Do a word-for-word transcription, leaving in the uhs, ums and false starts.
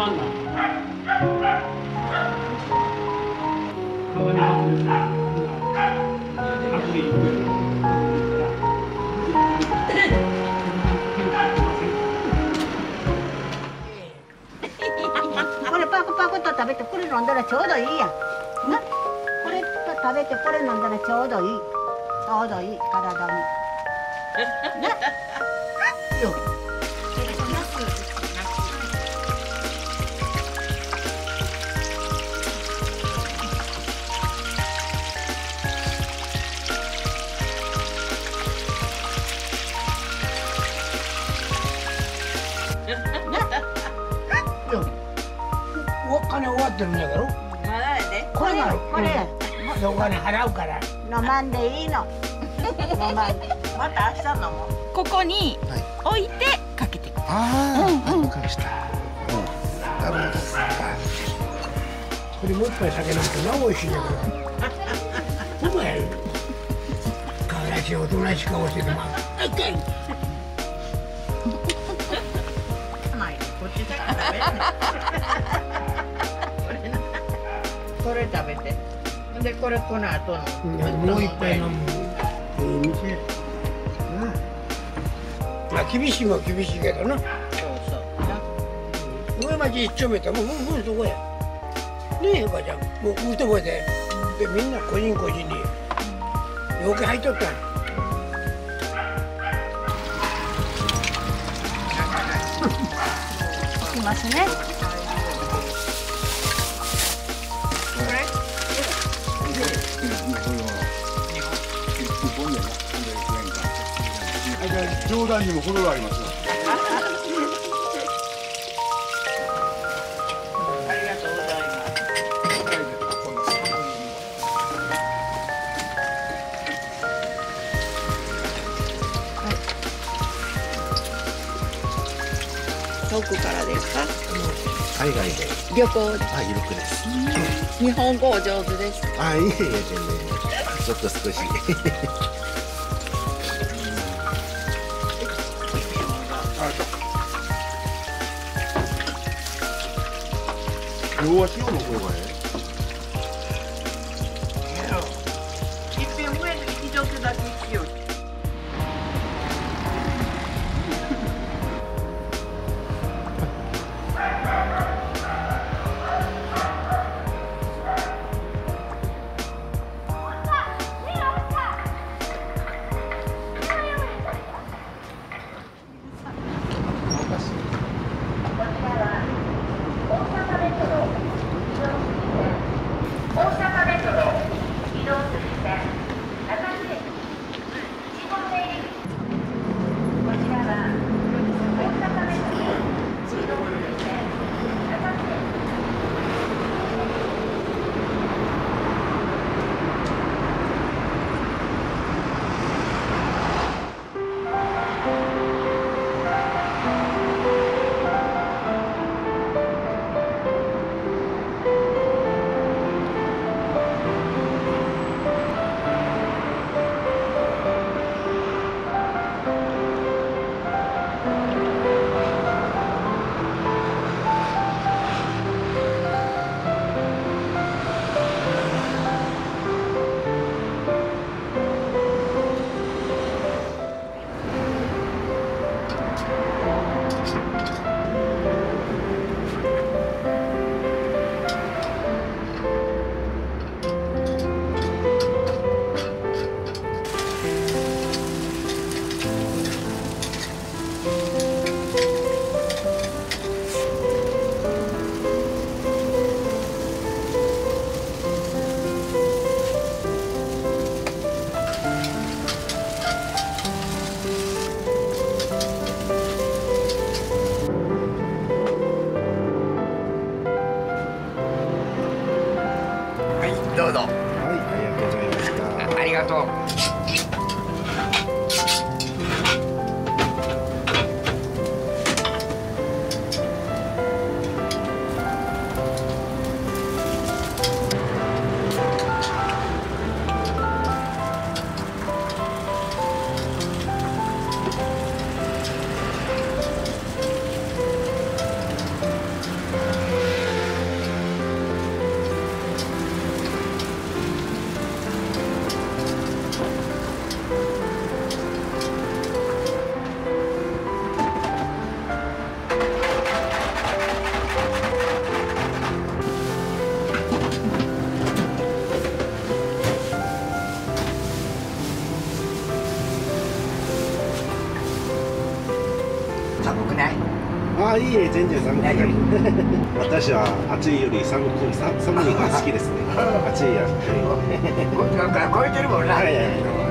なんだ。これパクパクと食べて、これ飲んだらちょうどいいや。な、これと食べてこれ飲んだらちょうどいい。ちょうどいい体に。な、よ。 ここに置いてかけてください。うんうん。これもう一杯酒飲むとなおいしいんだから。お前可愛らしい大人しか教えてもらう。痛い。こっちだからね。 これ食べて、でこれこの後のもう一杯飲む。いい店。まあ厳しいは厳しいけどな。そうそう。上町一丁目ってもうもうそこや。ねえばじゃん。もううとこで、でみんな個人個人によく入っとった。いますね。 冗談にも程があります。ありがとうございます。どこからですか？海外で。旅行です。あ、旅行です。日本語お上手です。あ、いえいえ全然。ちょっと少し。両足をの方がね。いっぺん上に一度だけしよう。ああ、いいえ、全然寒くない。私は暑いより寒く、寒いが好きですね。暑いや。こっちから超えてるもんな。